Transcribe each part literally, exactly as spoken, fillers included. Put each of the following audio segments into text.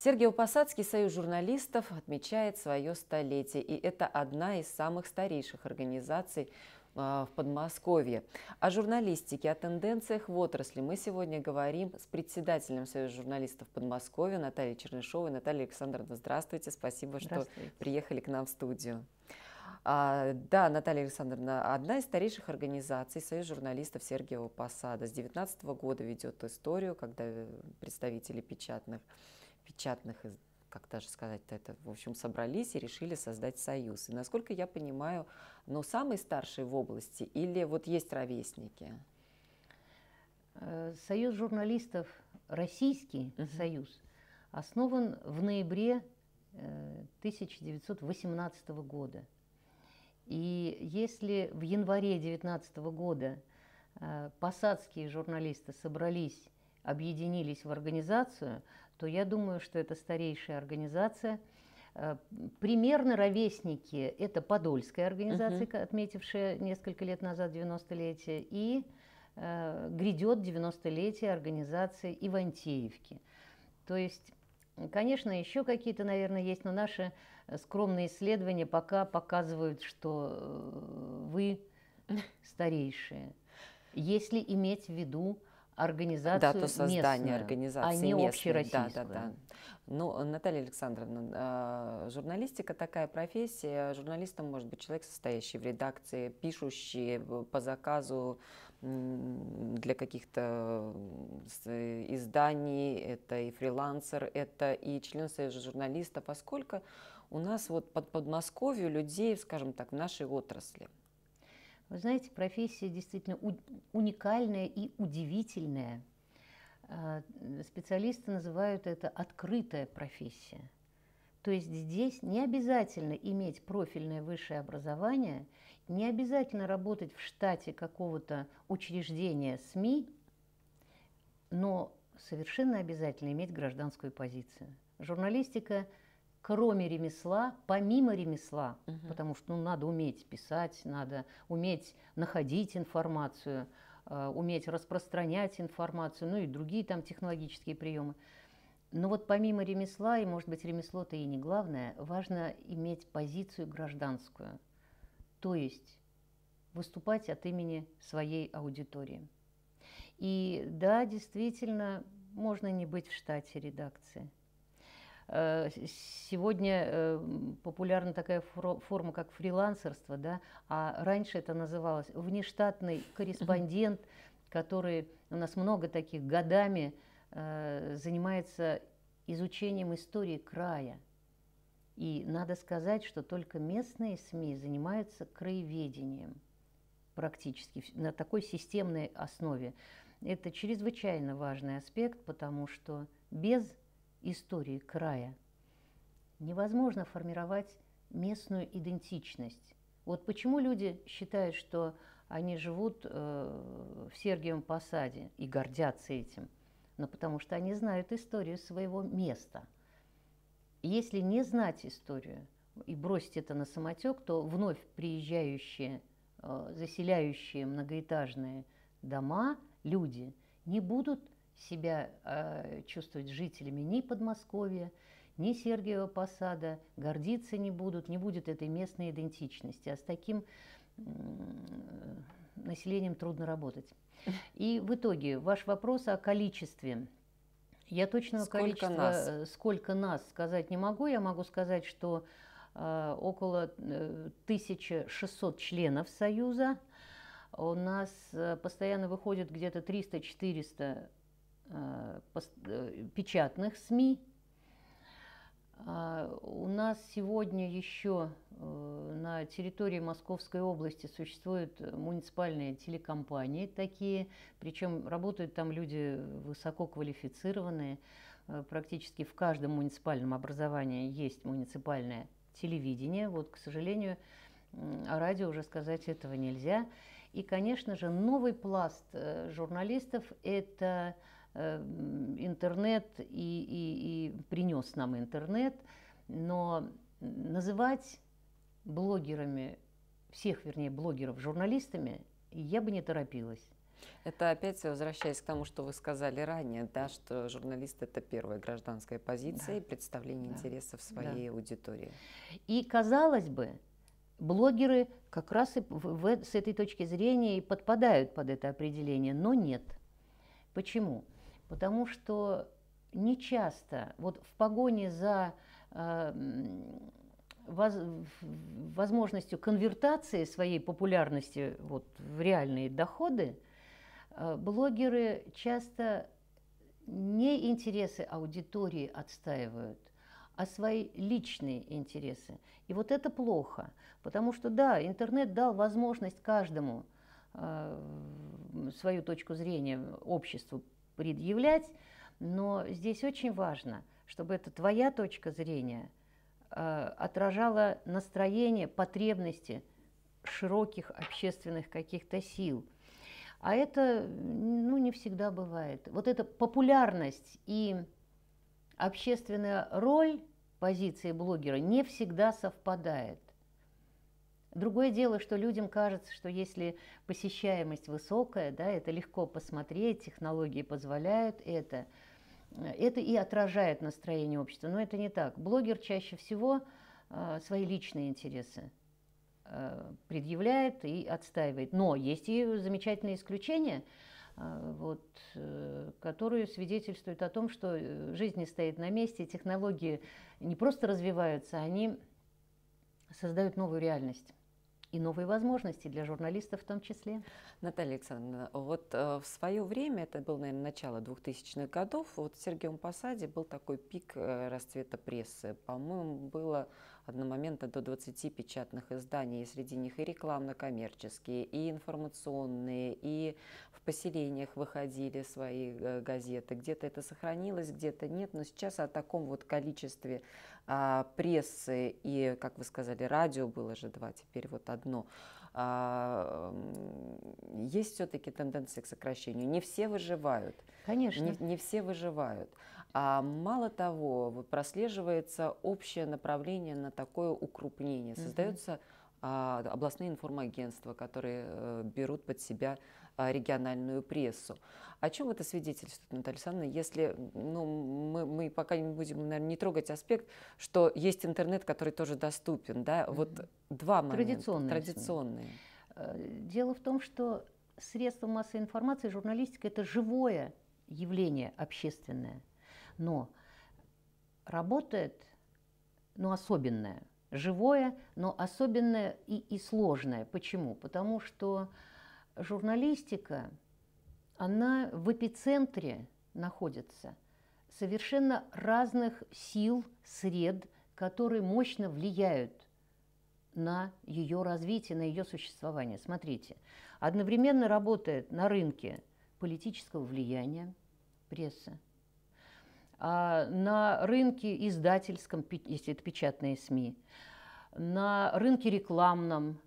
Сергиево-Посадский союз журналистов отмечает свое столетие, и это одна из самых старейших организаций в Подмосковье. О журналистике, о тенденциях в отрасли мы сегодня говорим с председателем Союза журналистов Подмосковья Натальей Чернышовой. Наталья Александровна, здравствуйте, спасибо, здравствуйте, что приехали к нам в студию. А, да, Наталья Александровна, одна из старейших организаций Союз журналистов Сергиева Посада. С девятнадцатого года ведет историю, когда представители печатных, печатных как даже сказать-то это, в общем, собрались и решили создать союз. И, насколько я понимаю, но самый старший в области или вот есть ровесники? Союз журналистов, Российский uh-huh. союз, основан в ноябре тысяча девятьсот восемнадцатого года. И если в январе девятнадцатого года посадские журналисты собрались, объединились в организацию, то я думаю, что это старейшая организация. Примерно ровесники – это Подольская организация, uh-huh. отметившая несколько лет назад девяностолетие, и э, грядет девяностолетие организации Ивантеевки. То есть, конечно, еще какие-то, наверное, есть, но наши скромные исследования пока показывают, что вы старейшие, если иметь в виду организацию да, то создание местную, организации а не местной, общероссийскую. Да, да, да. Ну, Наталья Александровна, журналистика такая профессия. Журналистом может быть человек, состоящий в редакции, пишущий по заказу для каких-то изданий, это и фрилансер, это и член Союза журналистов. А сколько у нас вот под Подмосковью людей, скажем так, в нашей отрасли? Вы знаете, профессия действительно уникальная и удивительная. Специалисты называют это открытая профессия. То есть здесь не обязательно иметь профильное высшее образование, не обязательно работать в штате какого-то учреждения СМИ, но совершенно обязательно иметь гражданскую позицию. Журналистика, кроме ремесла, помимо ремесла, угу. потому что ну, надо уметь писать, надо уметь находить информацию, э, уметь распространять информацию, ну и другие там технологические приемы. Но вот помимо ремесла, и может быть ремесло-то и не главное, важно иметь позицию гражданскую, то есть выступать от имени своей аудитории. И да, действительно, можно не быть в штате редакции. Сегодня популярна такая форма, как фрилансерство, да? А раньше это называлось внештатный корреспондент, который у нас много таких годами занимается изучением истории края. И надо сказать, что только местные СМИ занимаются краеведением практически на такой системной основе. Это чрезвычайно важный аспект, потому что без истории края невозможно формировать местную идентичность. Вот почему люди считают, что они живут э, в Сергиевом Посаде и гордятся этим? Но потому что они знают историю своего места. Если не знать историю и бросить это на самотек, то вновь приезжающие, э, заселяющие многоэтажные дома люди не будут себя э, чувствовать жителями ни Подмосковья, ни Сергиева Посада, гордиться не будут, не будет этой местной идентичности. А с таким э, населением трудно работать. И в итоге ваш вопрос о количестве. Я точного количества, нас? сколько нас, сказать не могу. Я могу сказать, что э, около тысячи шестисот членов Союза. У нас э, постоянно выходит где-то триста-четыреста печатных СМИ. У нас сегодня еще на территории Московской области существуют муниципальные телекомпании такие, причем работают там люди высококвалифицированные. Практически в каждом муниципальном образовании есть муниципальное телевидение. Вот, к сожалению, о радио уже сказать этого нельзя. И, конечно же, новый пласт журналистов – это интернет и, и, и принес нам интернет, но называть блогерами, всех, вернее, блогеров журналистами я бы не торопилась. Это опять возвращаясь к тому, что вы сказали ранее, да, что журналист — это первая гражданская позиция, да, и представление, да, интересов своей, да, аудитории. И, казалось бы, блогеры как раз и в, в, с этой точки зрения и подпадают под это определение, но нет. Почему? Потому что нечасто вот в погоне за э, воз, возможностью конвертации своей популярности вот, в реальные доходы, э, блогеры часто не интересы аудитории отстаивают, а свои личные интересы. И вот это плохо, потому что, да, интернет дал возможность каждому э, свою точку зрения обществу предъявлять, но здесь очень важно, чтобы эта твоя точка зрения э, отражала настроение, потребности широких общественных каких-то сил. А это, ну, не всегда бывает. Вот эта популярность и общественная роль позиции блогера не всегда совпадает. Другое дело, что людям кажется, что если посещаемость высокая, да, это легко посмотреть, технологии позволяют это, это и отражает настроение общества. Но это не так. Блогер чаще всего э, свои личные интересы э, предъявляет и отстаивает. Но есть и замечательные исключения, вот, которые свидетельствуют о том, что жизнь не стоит на месте, технологии не просто развиваются, они создают новую реальность и новые возможности для журналистов в том числе. Наталья Александровна, вот в свое время, это было, наверное, начало двухтысячных годов, вот в Сергиевом Посаде был такой пик расцвета прессы. По-моему, было одномоментно до двадцати печатных изданий, среди них и рекламно-коммерческие, и информационные, и в поселениях выходили свои газеты. Где-то это сохранилось, где-то нет, но сейчас о таком вот количестве а, прессы и, как вы сказали, радио было же два, теперь вот одно. А, есть все-таки тенденция к сокращению. Не все выживают. Конечно. Не, не все выживают. А мало того, вот прослеживается общее направление на такое укрупнение. Mm-hmm. Создаются а, областные информагентства, которые а, берут под себя а, региональную прессу. О чем это свидетельствует, Наталья Александровна, если, ну, мы, мы пока не будем, наверное, не трогать аспект, что есть интернет, который тоже доступен, да? Mm-hmm. Вот два момента. Традиционные. Традиционные. Дело в том, что средства массовой информации, журналистика — это живое явление общественное, но работает, но особенное, живое, но особенное и, и сложное. Почему? Потому что журналистика, она в эпицентре находится совершенно разных сил, сред, которые мощно влияют на ее развитие, на ее существование. Смотрите, одновременно работает на рынке политического влияния пресса, на рынке издательском, если это печатные СМИ, на рынке рекламном,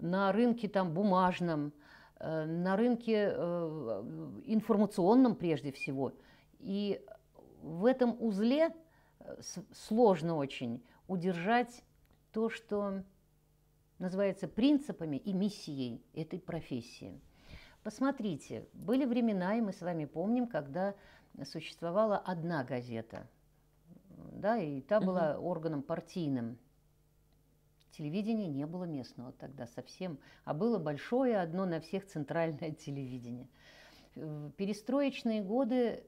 на рынке там бумажном, на рынке информационном прежде всего. И в этом узле сложно очень удержать то, что называется принципами и миссией этой профессии. Посмотрите, были времена, и мы с вами помним, когда существовала одна газета, да, и та была органом партийным. Телевидения не было местного тогда совсем, а было большое одно на всех центральное телевидение. В перестроечные годы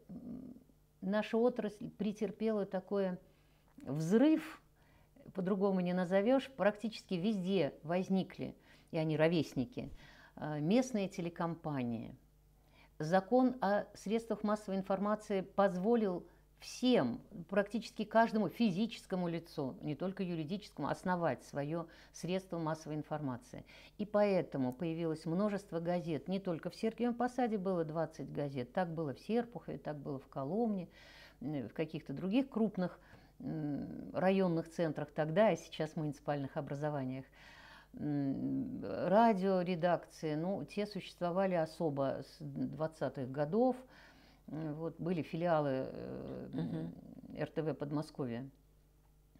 наша отрасль претерпела такой взрыв, по-другому не назовешь, практически везде возникли, и они ровесники, местные телекомпании. Закон о средствах массовой информации позволил всем, практически каждому физическому лицу, не только юридическому, основать свое средство массовой информации. И поэтому появилось множество газет. Не только в Сергиевом Посаде было двадцать газет, так было в Серпухове, так было в Коломне, в каких-то других крупных районных центрах тогда, и сейчас в муниципальных образованиях. Радиоредакции, ну, те существовали особо с двадцатых годов. Вот, были филиалы э, угу. эр тэ вэ Подмосковья.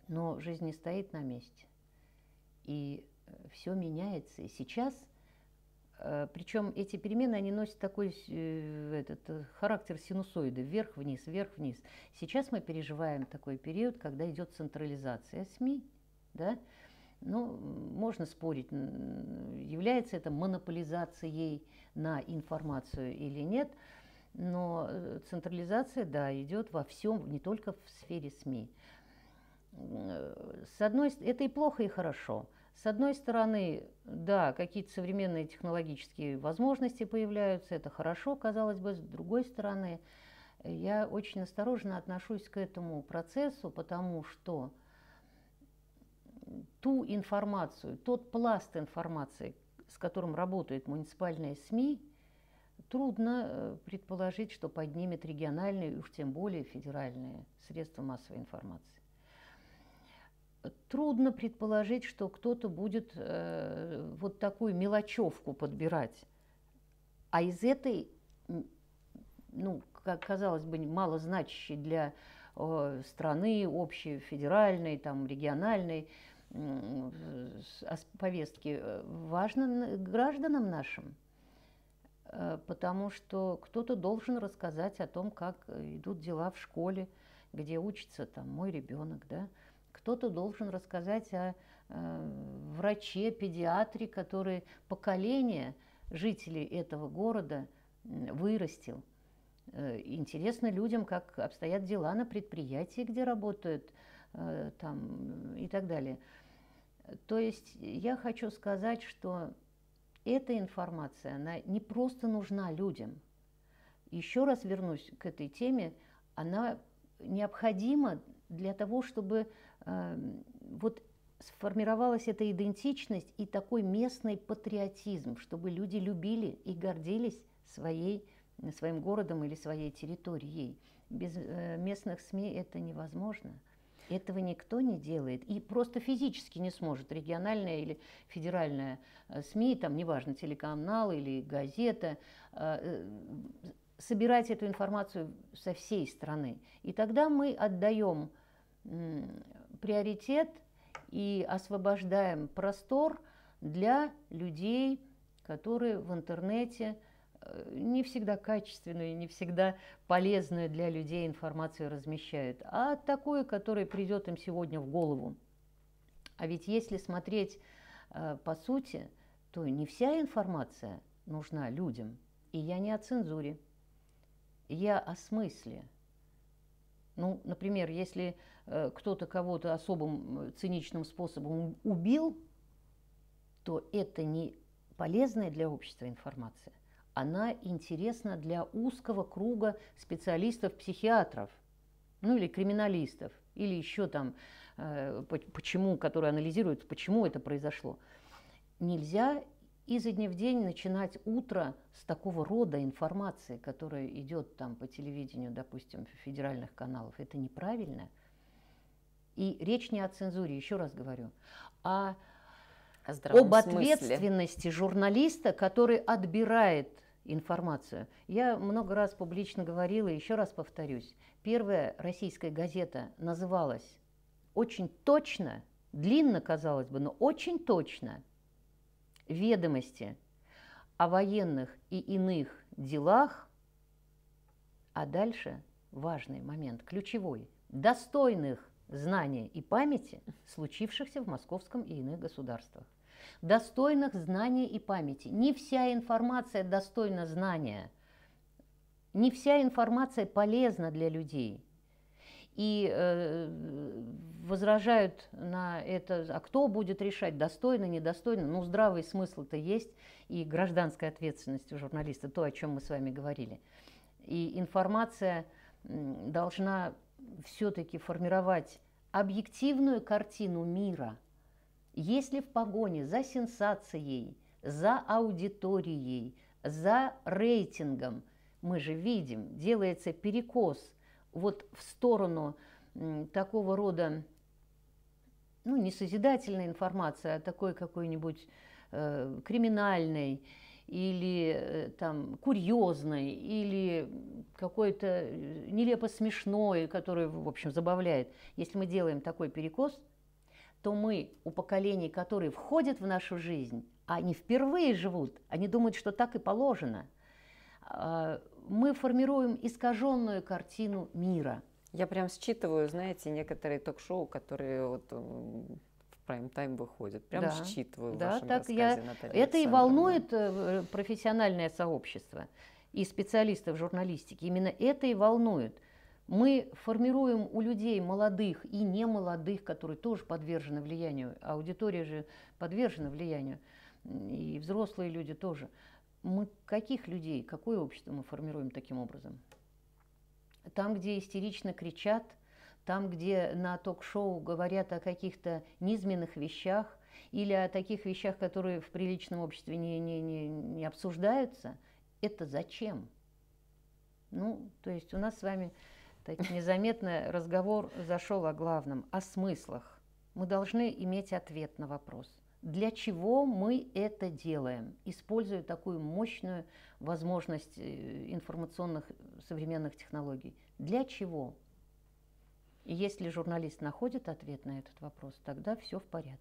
Но жизнь не стоит на месте. И все меняется. И сейчас Причем эти перемены, они носят такой этот, характер синусоида, вверх-вниз, вверх-вниз. Сейчас мы переживаем такой период, когда идет централизация СМИ, да? Ну, можно спорить, является это монополизацией на информацию или нет, но централизация, да, идет во всем, не только в сфере СМИ. С одной стороны, это и плохо, и хорошо. С одной стороны, да, какие-то современные технологические возможности появляются, это хорошо, казалось бы. С другой стороны, я очень осторожно отношусь к этому процессу, потому что ту информацию, тот пласт информации, с которым работают муниципальные СМИ, трудно предположить, что поднимет региональные, и уж тем более федеральные средства массовой информации. Трудно предположить, что кто-то будет э, вот такую мелочевку подбирать. А из этой, ну, как казалось бы, малозначащей для э, страны, общей, федеральной, там, региональной э, повестки, важно гражданам нашим. Э, потому что кто-то должен рассказать о том, как идут дела в школе, где учится там мой ребенок, да. Кто-то должен рассказать о э, враче, педиатре, который поколение жителей этого города вырастил. Э, интересно людям, как обстоят дела на предприятии, где работают, э, там, и так далее. То есть я хочу сказать, что эта информация, она не просто нужна людям. Еще раз вернусь к этой теме, она необходима для того, чтобы э, вот сформировалась эта идентичность и такой местный патриотизм, чтобы люди любили и гордились своей, своим городом или своей территорией. Без э, местных СМИ это невозможно. Этого никто не делает. И просто физически не сможет региональная или федеральная СМИ, там, неважно, телеканал или газета, э, собирать эту информацию со всей страны. И тогда мы отдаем приоритет и освобождаем простор для людей, которые в интернете не всегда качественную, не всегда полезную для людей информацию размещают, а такую, которая придет им сегодня в голову. А ведь если смотреть по сути, то не вся информация нужна людям. И я не о цензуре. Я о смысле. Ну, например, если э, кто-то кого-то особым циничным способом убил, то это не полезная для общества информация. Она интересна для узкого круга специалистов-психиатров, ну или криминалистов, или еще там, э, почему, которые анализируют, почему это произошло. Нельзя изо дня в день начинать утро с такого рода информации, которая идет там по телевидению, допустим, федеральных каналов. Это неправильно. И речь не о цензуре, еще раз говорю, а об ответственности журналиста, который отбирает информацию. Я много раз публично говорила, еще раз повторюсь. Первая российская газета называлась очень точно, длинно, казалось бы, но очень точно: «Ведомости о военных и иных делах», а дальше важный момент, ключевой: достойных знания и памяти, случившихся в московском и иных государствах. Достойных знаний и памяти. Не вся информация достойна знания, не вся информация полезна для людей. И э, возражают на это, а кто будет решать, достойно, недостойно. Ну, здравый смысл-то есть, и гражданская ответственность у журналиста, то, о чем мы с вами говорили. И информация должна все-таки формировать объективную картину мира. Если в погоне за сенсацией, за аудиторией, за рейтингом, мы же видим, делается перекос вот в сторону такого рода, ну, не созидательной информации, а такой какой-нибудь э, криминальной или э, там курьезной, или какой-то нелепо смешной, который, в общем, забавляет. Если мы делаем такой перекос, то мы у поколений, которые входят в нашу жизнь, они впервые живут, они думают, что так и положено. Мы формируем искаженную картину мира. Я прям считываю, знаете, некоторые ток-шоу, которые вот в прайм-тайм выходят. Прям да. считываю да, в вашем так рассказе, я... Наталья Это и волнует профессиональное сообщество и специалистов журналистики. Именно это и волнует. Мы формируем у людей молодых и немолодых, которые тоже подвержены влиянию, аудитория же подвержена влиянию, и взрослые люди тоже. Мы каких людей, какое общество мы формируем таким образом? Там, где истерично кричат, там, где на ток-шоу говорят о каких-то низменных вещах или о таких вещах, которые в приличном обществе не, не, не, не обсуждаются, это зачем? Ну, то есть у нас с вами... Так незаметно разговор зашел о главном, о смыслах. Мы должны иметь ответ на вопрос, для чего мы это делаем, используя такую мощную возможность информационных современных технологий. Для чего? И если журналист находит ответ на этот вопрос, тогда все в порядке.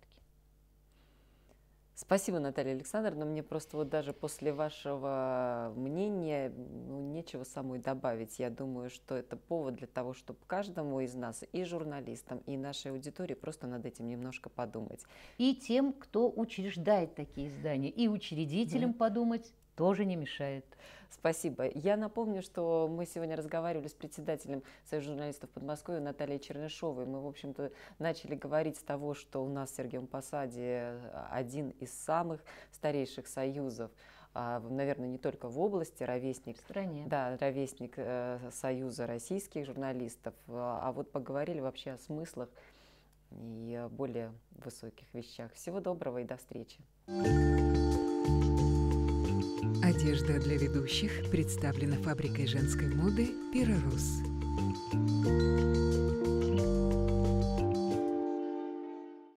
Спасибо, Наталья Александровна. Мне просто вот даже после вашего мнения ну, нечего самой добавить. Я думаю, что это повод для того, чтобы каждому из нас, и журналистам, и нашей аудитории, просто над этим немножко подумать. И тем, кто учреждает такие издания, и учредителям да. подумать тоже не мешает. Спасибо. Я напомню, что мы сегодня разговаривали с председателем Союза журналистов Подмосковья Натальей Чернышовой. Мы, в общем-то, начали говорить с того, что у нас в Сергиево-Посаде один из самых старейших союзов, наверное, не только в области, ровесник, в стране. Да, ровесник Союза российских журналистов. А вот поговорили вообще о смыслах и о более высоких вещах. Всего доброго и до встречи. Одежда для ведущих представлена фабрикой женской моды «Пирорус».